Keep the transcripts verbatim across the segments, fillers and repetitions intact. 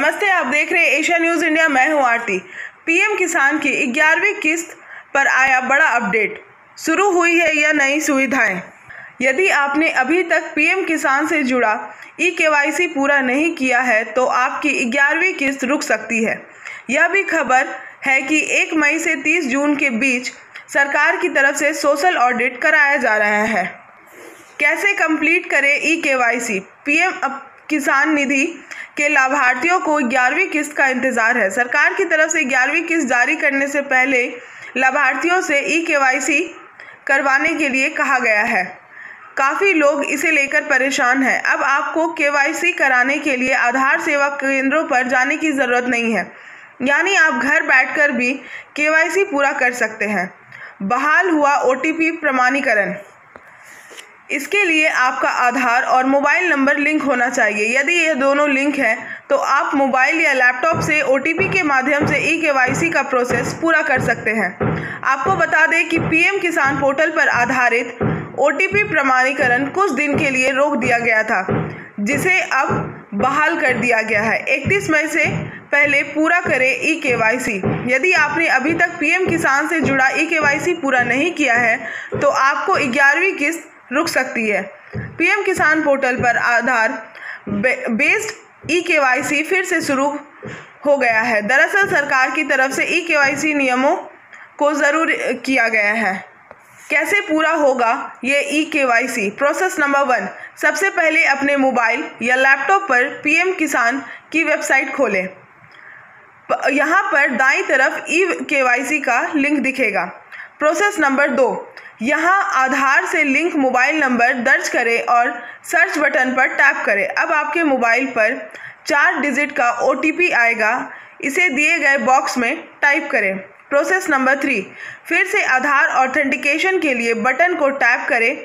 नमस्ते, आप देख रहे हैं एशिया न्यूज़ इंडिया। मैं हूं आरती। पीएम किसान की ग्यारहवीं किस्त पर आया बड़ा अपडेट। शुरू हुई है यह नई सुविधाएं। यदि आपने अभी तक पीएम किसान से जुड़ा ई के वाई सी पूरा नहीं किया है तो आपकी ग्यारहवीं किस्त रुक सकती है। यह भी खबर है कि एक मई से तीस जून के बीच सरकार की तरफ से सोशल ऑडिट कराया जा रहा है। कैसे कंप्लीट करें ई के वाई सी? पीएम किसान निधि के लाभार्थियों को ग्यारहवीं किस्त का इंतजार है। सरकार की तरफ से ग्यारहवीं किस्त जारी करने से पहले लाभार्थियों से ई के वाई सी करवाने के लिए कहा गया है। काफ़ी लोग इसे लेकर परेशान हैं। अब आपको के वाई सी कराने के लिए आधार सेवा केंद्रों पर जाने की ज़रूरत नहीं है, यानी आप घर बैठकर भी के वाई सी पूरा कर सकते हैं। बहाल हुआ ओ टी पी प्रमाणीकरण। इसके लिए आपका आधार और मोबाइल नंबर लिंक होना चाहिए। यदि ये दोनों लिंक हैं तो आप मोबाइल या लैपटॉप से ओ टी पी के माध्यम से ई के वाई सी का प्रोसेस पूरा कर सकते हैं। आपको बता दें कि पीएम किसान पोर्टल पर आधारित ओ टी पी प्रमाणीकरण कुछ दिन के लिए रोक दिया गया था, जिसे अब बहाल कर दिया गया है। इकतीस मई से पहले पूरा करें ई के वाई सी। यदि आपने अभी तक पीएम किसान से जुड़ा ई के वाई सी पूरा नहीं किया है तो आपको ग्यारहवीं किस्त रुक सकती है। पीएम किसान पोर्टल पर आधार बेस्ड ई के वाई सी फिर से शुरू हो गया है। दरअसल सरकार की तरफ से ई के वाई सी नियमों को ज़रूर किया गया है। कैसे पूरा होगा ये E K Y C? Process number one, सबसे पहले अपने मोबाइल या लैपटॉप पर पीएम किसान की वेबसाइट खोलें। यहाँ पर दाईं तरफ ई के वाई सी का लिंक दिखेगा। प्रोसेस नंबर दो, यहाँ आधार से लिंक मोबाइल नंबर दर्ज करें और सर्च बटन पर टैप करें। अब आपके मोबाइल पर चार डिजिट का ओ टी पी आएगा। इसे दिए गए बॉक्स में टाइप करें। प्रोसेस नंबर थ्री, फिर से आधार ऑथेंटिकेशन के लिए बटन को टैप करें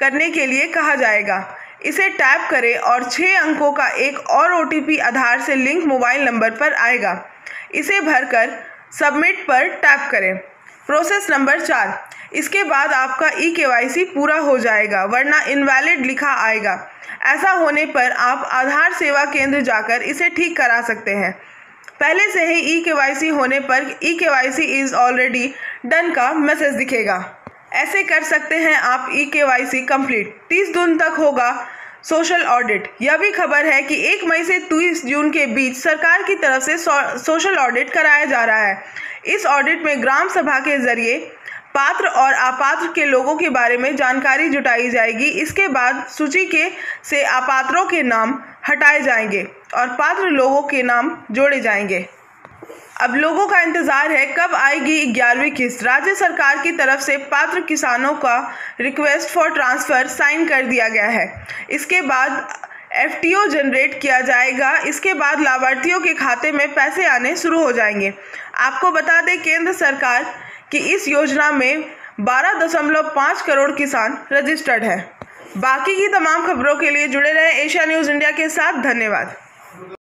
करने के लिए कहा जाएगा। इसे टैप करें और छः अंकों का एक और ओ टी पी आधार से लिंक मोबाइल नंबर पर आएगा। इसे भरकर सबमिट पर टैप करें। प्रोसेस नंबर चार, इसके बाद आपका ई के वाई सी पूरा हो जाएगा, वरना इनवैलिड लिखा आएगा। ऐसा होने पर आप आधार सेवा केंद्र जाकर इसे ठीक करा सकते हैं। पहले से ही ई के वाई सी होने पर E K Y C is already done का मैसेज दिखेगा। ऐसे कर सकते हैं आप ई के वाई सी कंप्लीट। तीस जून तक होगा सोशल ऑडिट। यह भी खबर है कि एक मई से तीस जून के बीच सरकार की तरफ से सोशल ऑडिट कराया जा रहा है। इस ऑडिट में ग्राम सभा के जरिए पात्र और अपात्र के लोगों के बारे में जानकारी जुटाई जाएगी। इसके बाद सूची के से अपात्रों के नाम हटाए जाएंगे और पात्र लोगों के नाम जोड़े जाएंगे। अब लोगों का इंतज़ार है कब आएगी ग्यारहवीं किस्त। राज्य सरकार की तरफ से पात्र किसानों का रिक्वेस्ट फॉर ट्रांसफ़र साइन कर दिया गया है। इसके बाद एफ टी ओ जनरेट किया जाएगा। इसके बाद लाभार्थियों के खाते में पैसे आने शुरू हो जाएंगे। आपको बता दें केंद्र सरकार कि इस योजना में बारह दशमलव पाँच करोड़ किसान रजिस्टर्ड हैं। बाकी की तमाम खबरों के लिए जुड़े रहें एशिया न्यूज़ इंडिया के साथ। धन्यवाद।